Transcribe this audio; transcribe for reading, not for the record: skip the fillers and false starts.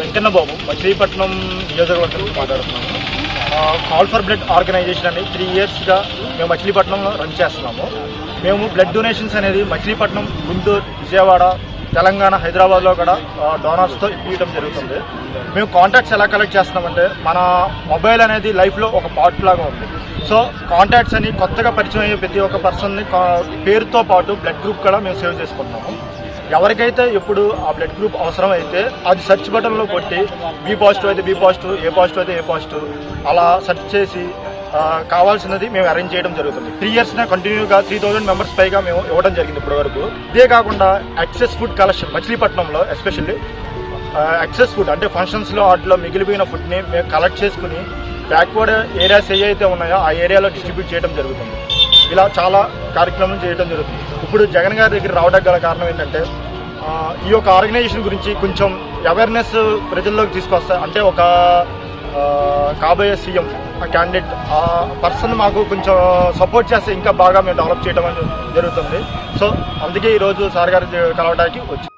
వెంకన్న బాబు మచిలీపట్నం నియోజకవర్గం నుంచి మాట్లాడుతున్నాము. కాల్ ఫర్ బ్లడ్ ఆర్గనైజేషన్ అనేది 3 yearsగా మేము మచిలీపట్నంలో రన్ చేస్తున్నాము. మేము బ్లడ్ డొనేషన్స్ అనేది మచిలీపట్నం, గుంటూరు, విజయవాడ, తెలంగాణ, హైదరాబాద్లో కూడా డోనర్స్తో ఇప్పించడం జరుగుతుంది. మేము కాంటాక్ట్స్ ఎలా కలెక్ట్ చేస్తున్నామంటే, మన మొబైల్ అనేది లైఫ్లో ఒక పార్ట్ లాగా ఉంది. సో కాంటాక్ట్స్ అని కొత్తగా పరిచయం అయ్యే ప్రతి ఒక్క పర్సన్ని పేరుతో పాటు బ్లడ్ గ్రూప్ కూడా మేము సేవ్ చేసుకుంటున్నాము. ఎవరికైతే ఎప్పుడు ఆ బ్లడ్ గ్రూప్ అవసరం అయితే అది సెర్చ్ బటన్లో కొట్టి బి పాజిటివ్ అయితే బి పాజిటివ్, ఏ పాజిటివ్ అయితే ఏ పాజిటివ్ అలా సెర్చ్ చేసి కావాల్సినది మేము అరేంజ్ చేయడం జరుగుతుంది. 3 yearsనే కంటిన్యూగా 3000 members పైగా మేము ఇవ్వడం జరిగింది ఇప్పటివరకు. ఇదే కాకుండా ఎక్సెస్ ఫుడ్ కలెక్షన్ మచిలీపట్నంలో ఎస్పెషల్లీ ఎక్సెస్ ఫుడ్ అంటే ఫంక్షన్స్లో వాటిలో మిగిలిపోయిన ఫుడ్ని మేము కలెక్ట్ చేసుకుని బ్యాక్వర్డ్ ఏరియాస్ ఏవైతే ఉన్నాయో ఆ ఏరియాలో డిస్ట్రిబ్యూట్ చేయడం జరుగుతుంది. ఇలా చాలా కార్యక్రమాలు చేయడం జరుగుతుంది. ఇప్పుడు జగన్ గారి దగ్గర రావడానికి గల కారణం ఏంటంటే, ఈ యొక్క ఆర్గనైజేషన్ గురించి కొంచెం అవేర్నెస్ ప్రజల్లోకి తీసుకొస్తా అంటే ఒక కాబోయే సీఎం క్యాండిడేట్ ఆ పర్సన్ మాకు కొంచెం సపోర్ట్ చేస్తే ఇంకా బాగా మేము డెవలప్ చేయడం జరుగుతుంది. సో అందుకే ఈరోజు సార్ గారి కలవడానికి వచ్చి